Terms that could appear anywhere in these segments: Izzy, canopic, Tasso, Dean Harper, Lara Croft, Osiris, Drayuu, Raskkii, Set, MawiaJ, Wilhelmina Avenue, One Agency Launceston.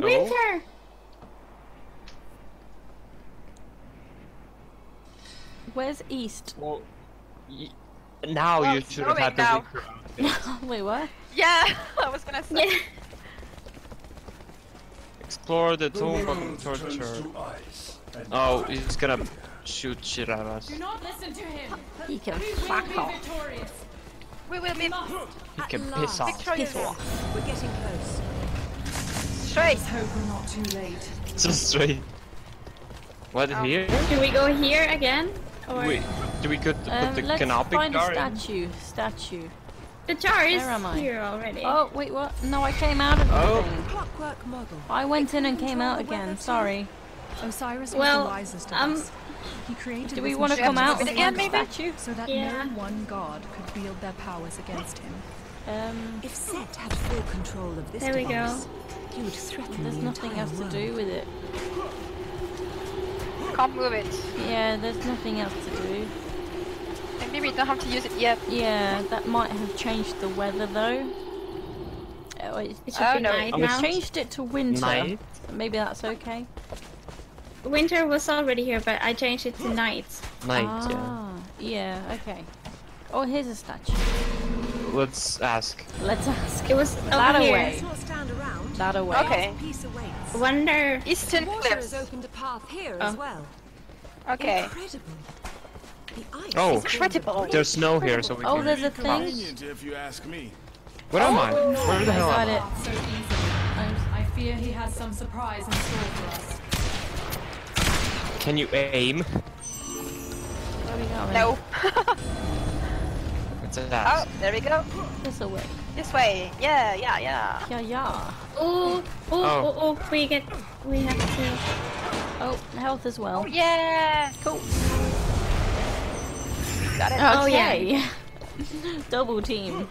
No. Winter! Where's east? Well, now you should have had the winter outfit. Wait, what? Yeah, I was gonna say. Yeah. Explore the tomb of torture. Oh, he's gonna shoot shit at us. Do not listen to him. He can fuck off. We will be. He can piss off. Piss off. We're getting close. Straight. Let's hope we're not too late. So straight. What here? Can we go here again? Or wait, do we go to put the canopic jar in? Let's find the statue. The jar is here already. Oh wait, what? No, I came out of the thing. Clockwork model. I went in and came out again. Sorry. Osiris was the wisest of us. He created. Do we want to come out again, maybe? So that no one god could wield their powers against him. If Set had full control of this device, he would threaten the entire world. There's nothing else to do with it. Can't move it. Yeah, there's nothing else to do. And maybe we don't have to use it yet. Yeah, that might have changed the weather though. Oh, it should be night now. We changed it to winter. Night. Maybe that's okay. Winter was already here, but I changed it to night. Night, yeah, okay. Oh, here's a statue. Let's ask. Let's ask. It was that away. That away. Okay. Wonder. Eastern cliffs. Opened a path here as well. Okay. Incredible. The ice is incredible. There's snow here, so we can. Oh, there's a thing. If you ask me. What am I? Where the hell am I? So easily, and I fear he has some surprise in store for us. Can you aim? No. Oh, there we go. This way. This way. Yeah, yeah, yeah. Yeah, yeah. Ooh, ooh, ooh, ooh. We have to. Oh, health as well. Oh, yeah. Cool. Got it. Oh, okay. Yeah. Double team.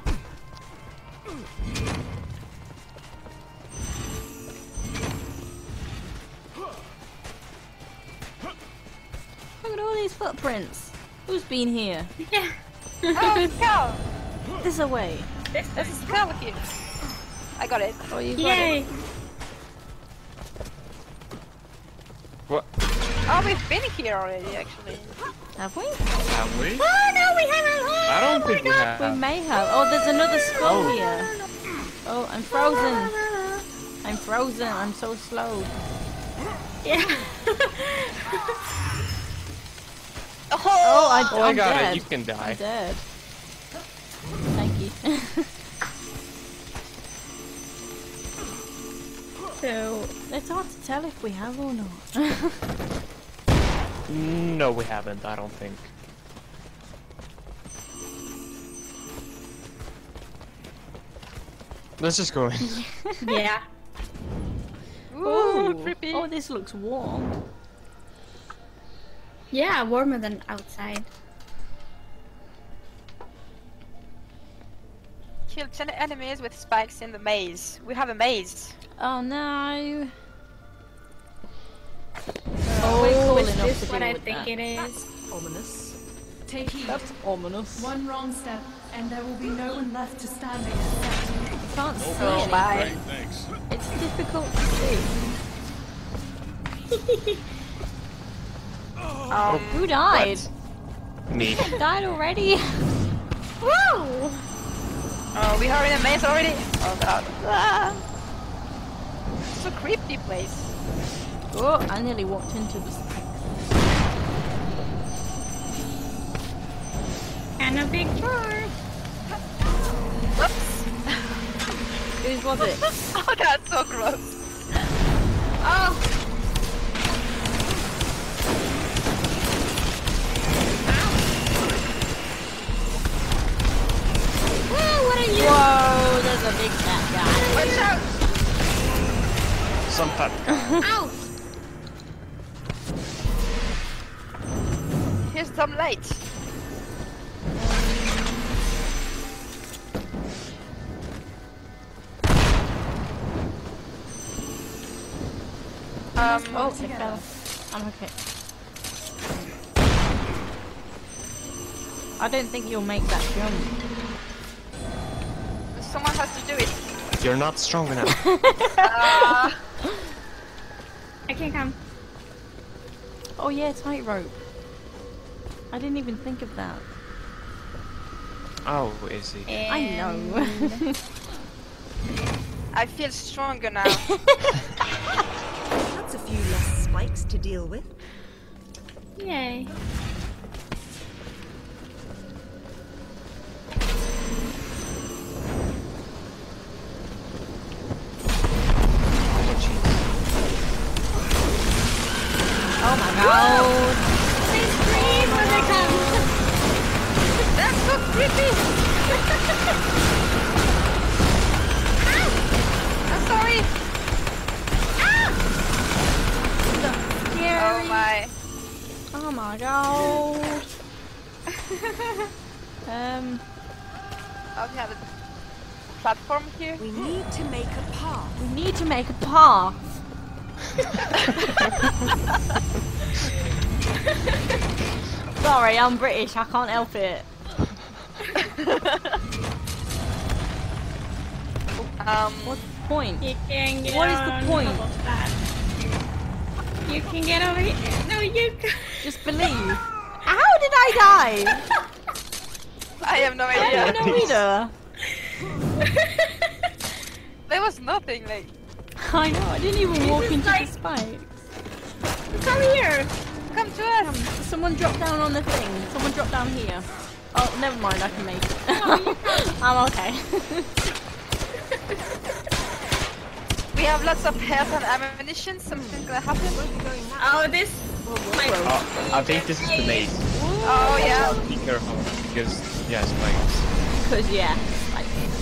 Look at all these footprints. Who's been here? Yeah. Oh, go! This away. This is cool here. I got it. Oh, you got it. What? Oh, we've been here already, actually. Have we? Have we? Oh no, we haven't. Oh, I don't think we have. We may have. Oh, there's another skull here. Oh, I'm frozen. I'm frozen. I'm so slow. Yeah. Oh, I got it. You can die. I'm dead. Thank you. So it's hard to tell if we have or not. No, we haven't. I don't think. Let's just go in. Yeah. Ooh, creepy. Oh, this looks warm. Yeah, warmer than outside. Kill 10 enemies with spikes in the maze. We have a maze. Oh no. Oh, this is what I think it is. That's ominous. Take heed. That's ominous. One wrong step and there will be no one left to stand against. You can't see it. It's difficult to see. Oh, who died? What? Me. Died already? Woo! Oh, we are in a maze already? Oh god. Ah. It's a creepy place. Oh, I nearly walked into this. And a big jar. Whoops. Whose was it? Oh, that's so gross. Oh. Whoa, there's a big fat guy. Watch out! Some fat guy. Ow! Here's some light. Oh, I fell. I'm okay. I don't think you'll make that jump. Someone has to do it. You're not strong enough. I can't come. Oh yeah, tightrope. I didn't even think of that. Oh, Izzy. And I know. I feel stronger now. That's a few less spikes to deal with. Yay. Oh my god! Whoa. They scream when they come! That's so creepy! Ow! I'm sorry! Ow! So scary! Oh my! Oh my god! I'll have a platform here. We need to make a path. We need to make a path! Sorry, I'm British, I can't help it. What's the point? You can get what is the point? You can get over here. No, you can. Just believe. How did I die? I have no idea. I don't know either. There was nothing like. I know, I didn't even walk into the spikes. Come here! Come to us! Someone dropped down on the thing. Someone dropped down here. Oh, never mind, I can make it. No, I'm okay. We have lots of health and ammunition. Something's gonna happen. Oh, this... Oh, I think this is the maze. Oh, yeah. Be careful, because... Yeah, spikes. Because, yeah. Spikes.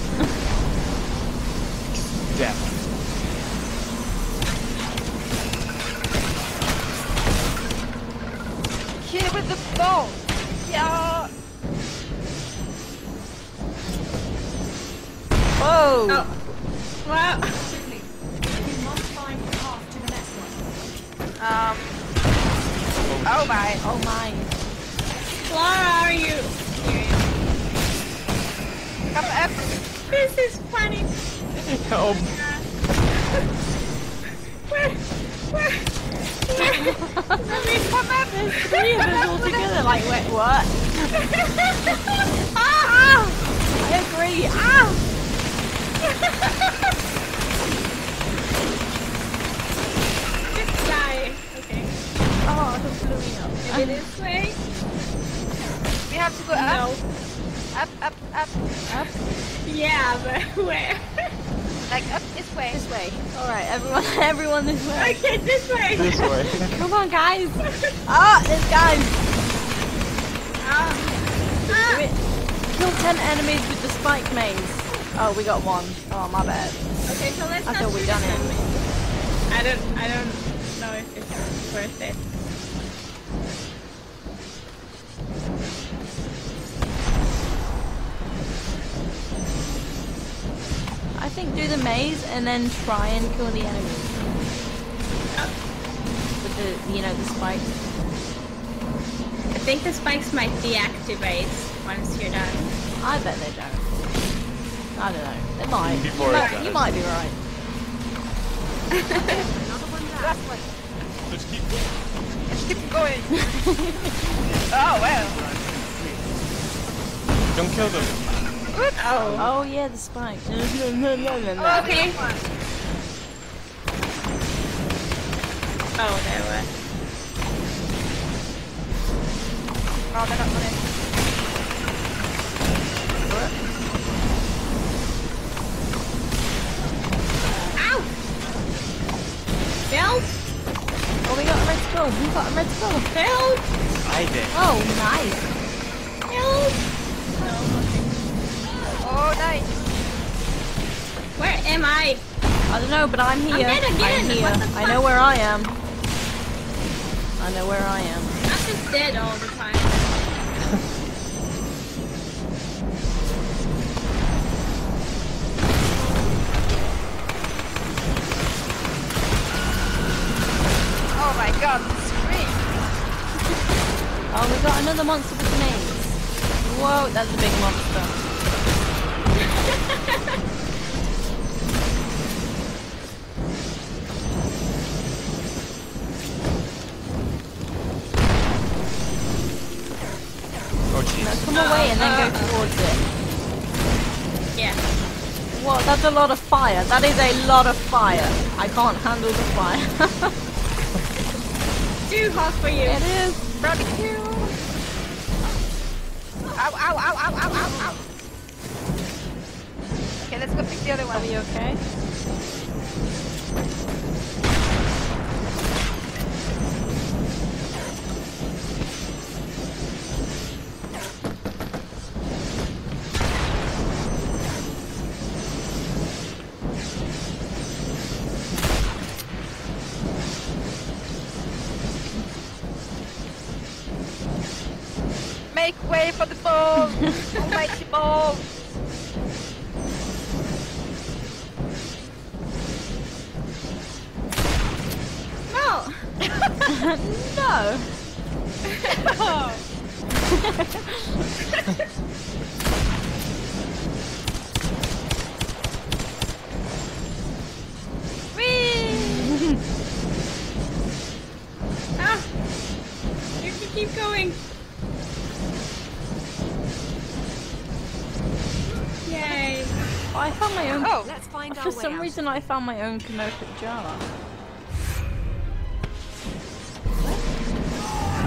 Yeah. Hit with the ball! Yeah! Whoa! Oh. Wow! Simply, we must find the path to the next one. Oh my! Oh my! Where are you? Come up! This is funny! Oh! Where? Come up. There's three of us all together, like, wait, what? Ah! I agree! Ah! Just die! Okay. Oh, I blew me up. Maybe this way? We have to go up? No. Up, up, up, up? Yeah, but where? Like up this way. This way. Alright, everyone this way. Okay, this way. This way. Come on guys. Ah, there's guys. Kill 10 enemies with the spike maze. Oh, we got one. Oh, my bad. Okay, so let's I thought we'd done it. I don't know if it's worth it. I think do the maze and then try and kill the enemy. With the, you know, the spikes. I think the spikes might deactivate once you're done. I bet they don't. I don't know. They might. You might be right. Another one down. Let's keep going. Let's keep going. Oh, well. Don't kill them. Oh. Oh yeah, the spike. No. Okay. Oh, there we are. Oh, they're not on it. Ow! Help! Oh, we got a red skull. We got a red skull. Help! I did. Oh, nice. Help! No. Oh, nice. Where am I? I don't know, but I'm here. I'm dead again. I'm here. I know where I am. I know where I am. I'm just dead all the time. Oh my god, the scream. Oh, we got another monster with names. Whoa, that's a big monster. Oh jeez. No, come away and then go towards it. Yeah. Whoa, that's a lot of fire. That is a lot of fire. I can't handle the fire. Too hot for you. It is. Barbecue. Ow, ow, ow, ow, ow, ow, ow. Okay, let's go pick the other one. Are you okay? Make way for the ball! Almighty ball! No! Whee! Ah! You can keep going! Yay! Oh, I found my own... Oh! Let's find our way out. For some reason I found my own Kanoka jar.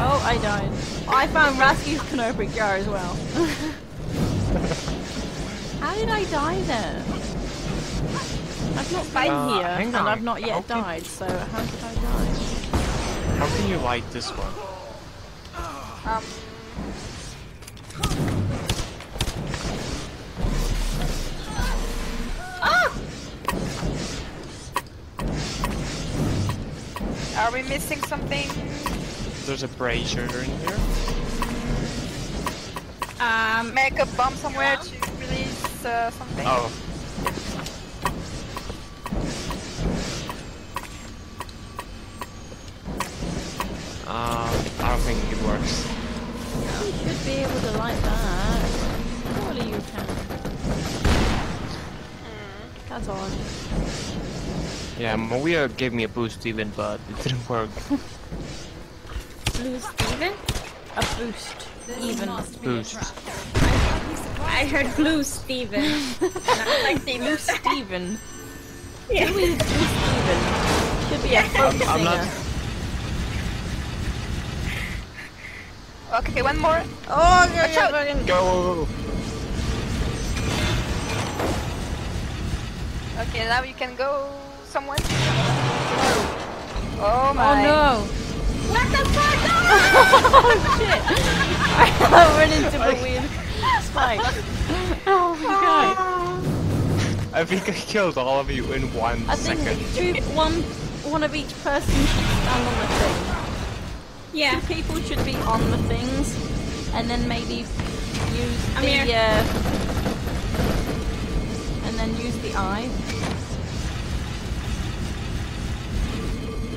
Oh, I died. Oh, I found Raskii's Canopic jar as well. How did I die then? I've not been here, and I've not yet died, so how did I die? How can you light this one? Ah! Are we missing something? There's a brazier in here. Make a bomb somewhere to release something. Oh. I don't think it works. You should be able to light that. Surely you can. That's odd. Yeah, Mawia gave me a boost even, but it didn't work. Boost even? A boost. Even. Boost. I heard blue Steven. Like the blue Steven. Yeah. Who is blue Steven? Should be a folk singer. I'm not... Okay, one more. Oh, okay, go! Okay, now you can go somewhere. Oh my. Oh no. What the fuck? Oh shit! I ran into the weird spike. Oh my god! I think I killed all of you in one second. I think one of each person should stand on the thing. Yeah, two people should be on the things, and then maybe use the and then use the eye.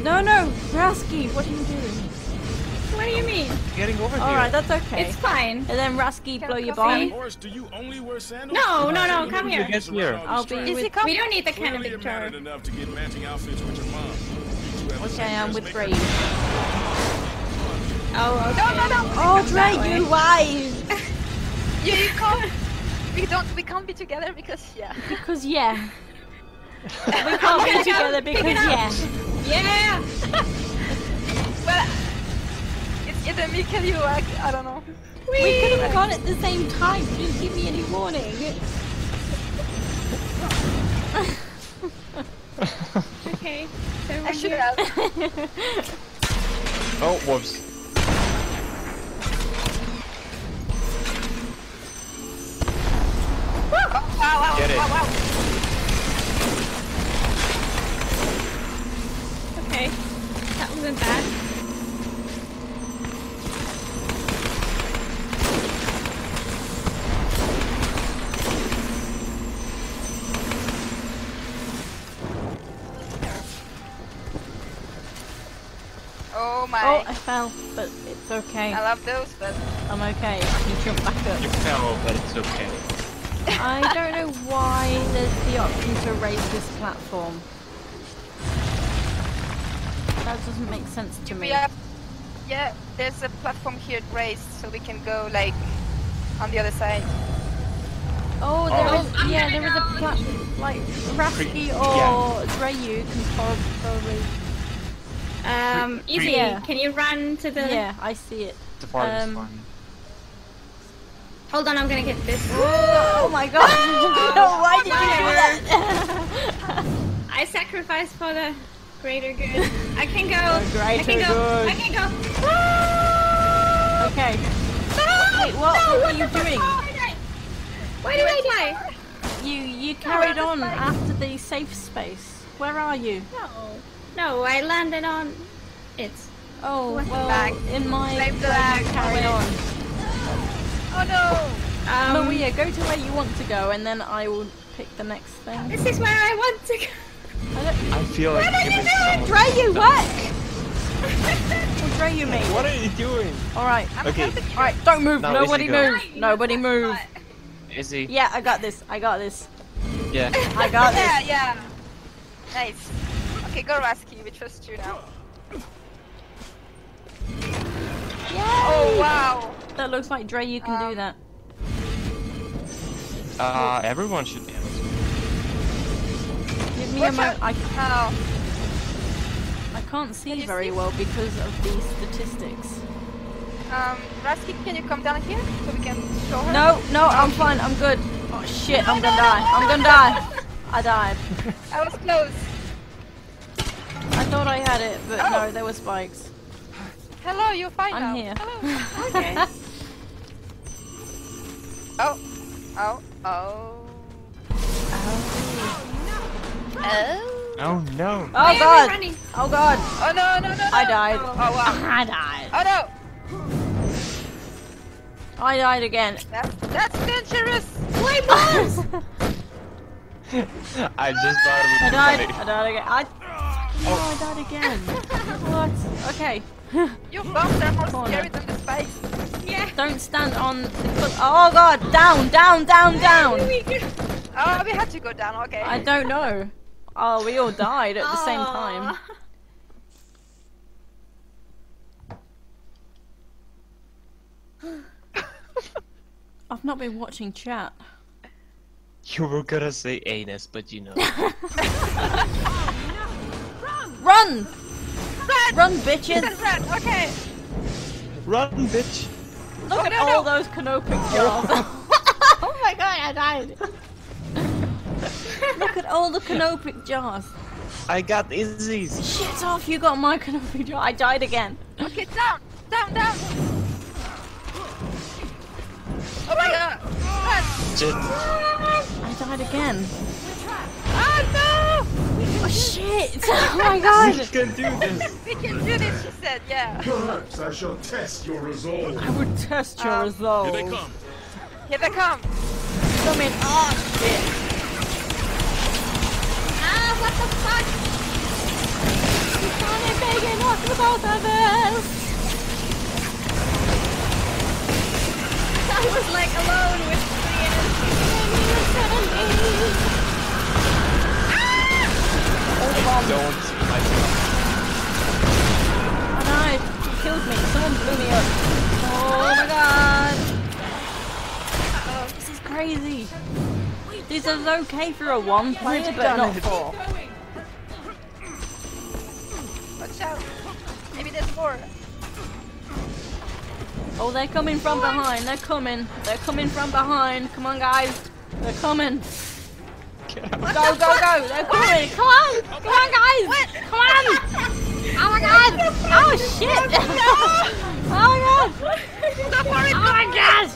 No, no! Raskkii, what are you doing? What do you mean? I'm getting over here. Alright, that's okay. It's fine. And then Raskkii, blow your body. No, no, no, come here. I'll be with... We don't need the kind of guitar. Okay, I'm with Drayuu. Oh, okay. No, no, no! Oh, Drayuu, why? You can't... We can't be together because Because we can't be together because Yeah! Well, it's either me kill you, or I don't know. Whee! We could have gone at the same time, you didn't give me any warning. Okay, so I should have. Oh, whoops. Woo! Oh, wow, get it. Wow, wow. Okay, that wasn't bad. Oh my! Oh, I fell, but it's okay. I love those, but I'm okay. You jump back up. You fell, but it's okay. I don't know why there's the option to raise this platform. That doesn't make sense to me. Yeah, there's a platform here raised, so we can go like on the other side. Oh, there was a platform, like Raskkii or Drayuu can probably. Izzy, can you run to the? Yeah, I see it. The farthest one. Hold on, I'm gonna get this. Oh my god! No, why did you do that? I sacrificed for the greater good. I can go. I can go. Ah! Okay. No, wait, what are you doing? Why did I die? You carried on after the safe space. Where are you? No, I landed on it. Oh, well, in my flag, carried on. Oh no! Maria, go to where you want to go, and then I will pick the next thing. This is where I want to go. I feel like. What are you doing? Drayuu, what? Drayuu, mate. What are you doing? All right. Okay. All right. Don't move. Now nobody move. Nobody move. Izzy. Yeah, I got this. Yeah. I got this. Yeah, yeah. Nice. Okay, go Raskkii. We trust you now. Yeah. Oh wow. That looks like Drayuu can do that. Everyone should be able to. Give me a moment. I can't see very well because of these statistics. Raskkii, can you come down here so we can show her? No, I'm fine, I'm good. Oh shit, I'm gonna die. I'm gonna die. I died. I was close. I thought I had it, but no, there were spikes. Hello, you're fine now. I'm here. Hello. Okay. Oh no! Oh god! Oh god! Oh no, no, no! I died. Oh wow! I died. Oh no! I died again. That's dangerous. Play balls! I just thought it was funny. I died again. I died again. What? Okay. Your bombs are more scary than the spikes. Yeah. Don't stand on the foot. Oh god! Down, down, down, down. Oh, we had to go down. Okay. I don't know. Oh, we all died at the same time. I've not been watching chat. You were gonna say anus, but you know. Run! Run, bitches! Run, okay. Run, bitch! Look at all those canopic jars. Oh my god, I died. Look at all the canopic jars. I got Izzy's. Shit off, you got my canopic jar. I died again. Okay, down, down, down. Oh my god. Shit. I died again. Oh no! Oh shit! Oh my god! We can do this. We can do this, she said, yeah. Perhaps I shall test your resolve. I would test your resolve. Here they come. Here they come. Come in. Oh shit. What the fuck? You can't make it off the both of us! I was like alone with the energy. I don't see myself. Oh no, it killed me. Someone blew me up. Oh my god! This is crazy. This is okay for a one player, but not four. Watch out! Maybe there's more. Oh, they're coming from behind. They're coming. They're coming from behind. Come on, guys. They're coming. Go, go, go! They're coming. Come on! Come on, guys! Come on! Oh my god! Oh shit! Oh my god! Oh my god!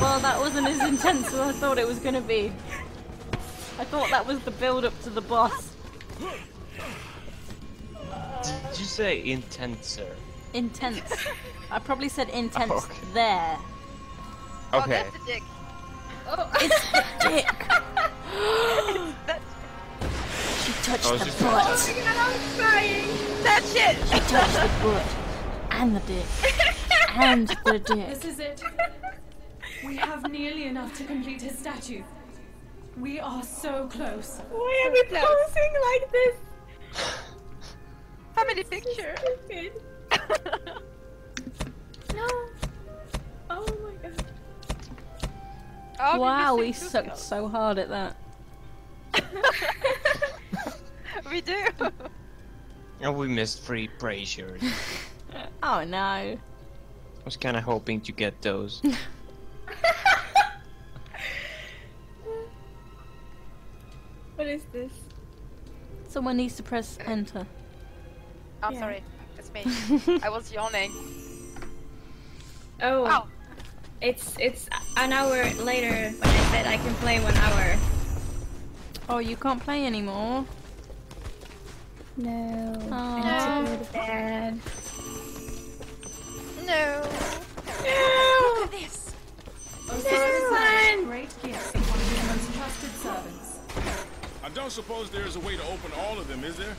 Well, that wasn't as intense as I thought it was going to be. I thought that was the build-up to the boss. Did you say intenser? Intense. I probably said intense there. Okay. Oh, that's the dick. Oh. It's the dick. She touched the butt. Oh my god, I'm crying. That's it. She touched the butt. And the dick. And the dick. This is it. We have nearly enough to complete his statue. We are so close. Why are we posing like this? How many pictures? No. Oh, wow, we sucked so hard at that. We do. Oh, we missed 3 braziers. Oh no. I was kind of hoping to get those. What is this? Someone needs to press enter. Oh, yeah. Sorry. It's me. I was yawning. Oh. Ow. It's an hour later when I said I can play 1 hour. Oh, you can't play anymore? No. Oh. I need to go to bed. No. No. Look at this. Osiris is a great gift and one of your most trusted servants. I don't suppose there is a way to open all of them, is there?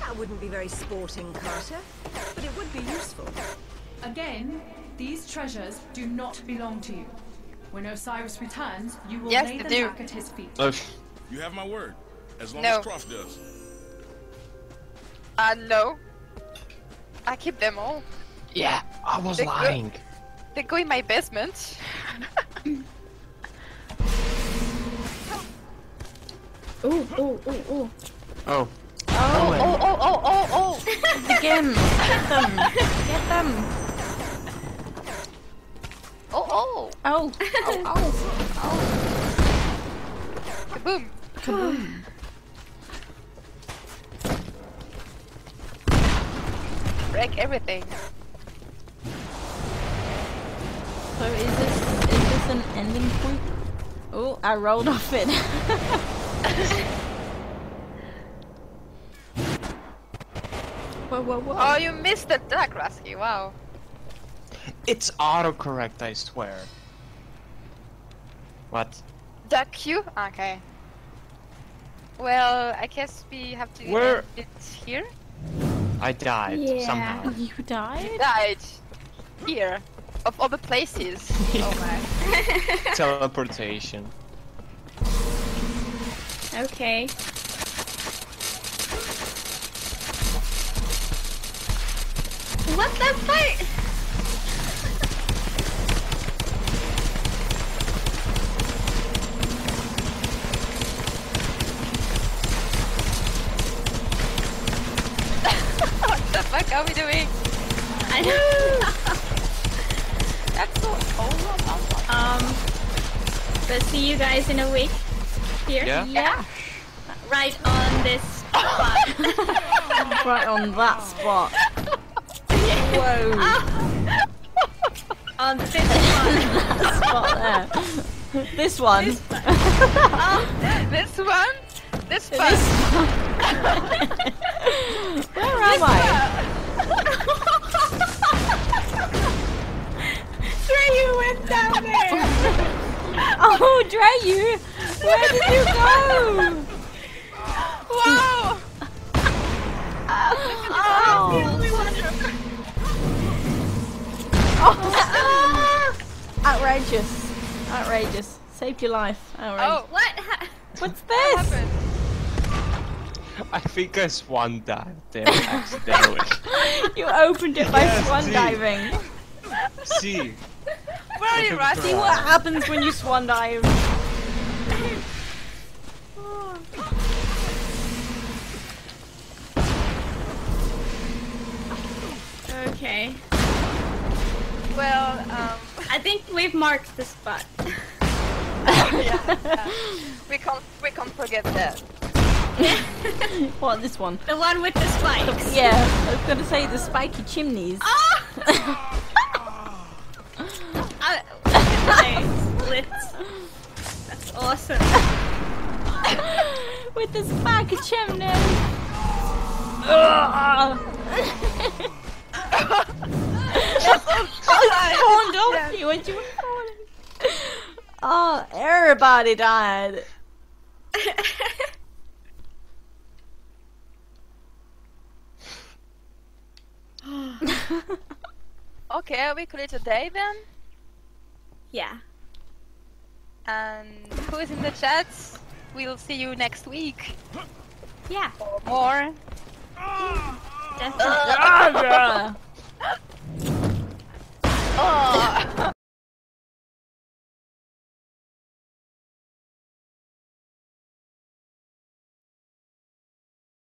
That wouldn't be very sporting, Carter, but it would be useful. Again, these treasures do not belong to you. When Osiris returns, you will lay them back at his feet. You have my word, as long as Croft does. No. I keep them all. Yeah, I was lying. They go in my basement. Ooh, ooh, ooh, ooh. Oh. Oh, oh, oh, oh, oh, oh! Again! Get them! Get them! Oh, oh! Ow! Ow, ow! Ow! Kaboom! Kaboom! Wreck everything! So is this an ending point? Oh, I rolled off it! Whoa, whoa, whoa. Oh, you missed the duck, Raskkii, wow. It's autocorrect, I swear. What? Duck you? Okay. Well, I guess we have to end it here? I died, somehow. You died? You died. Here. Of all the places. Oh my. Teleportation. Okay. What the fuck? What the fuck are we doing? I know. That's so cool. Let's see you guys in a week. Here. Yeah. Right on this spot. Right on that spot. Whoa! On this one! Spot there. This one! This one! This one! This one! Where am I? Drayuu went down there! Oh, Drayuu! Where did you go? Wow! Oh, I'm the only one! Oh. Outrageous. Outrageous. Saved your life. Outrageous. Oh, what? What's this? What I think I swan dived there accidentally. You opened it by swan diving. See. Where are you, Raskkii? See what happens when you swan dive. Okay. Well, I think we've marked the spot. We can't forget that. What, this one? The one with the spikes. Yeah, I was gonna say the spiky chimneys. Oh! That's awesome. With the spiky chimney. I spawned off you and you were falling. Oh, everybody died. Okay, we call it a day then? Yeah. And who is in the chat? We'll see you next week. Yeah. Or more. Definitely.